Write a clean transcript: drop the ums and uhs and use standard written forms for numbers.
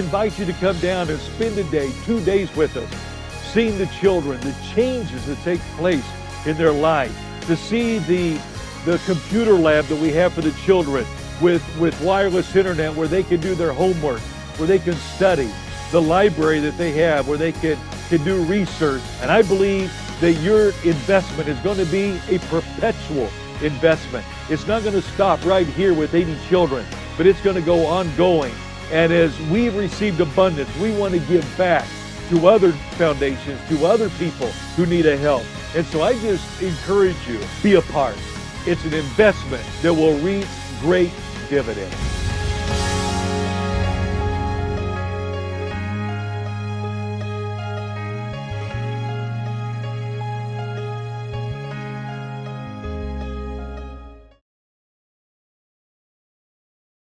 invite you to come down and spend a day, 2 days with us, seeing the children, the changes that take place in their life, to see the computer lab that we have for the children with wireless internet where they can do their homework, where they can study, the library that they have where they can do research. And I believe that your investment is going to be a perpetual investment. It's not going to stop right here with 80 children, but it's going to go ongoing. And as we've received abundance, we want to give back to other foundations, to other people who need a help. And so I just encourage you, be a part. It's an investment that will reap great dividends.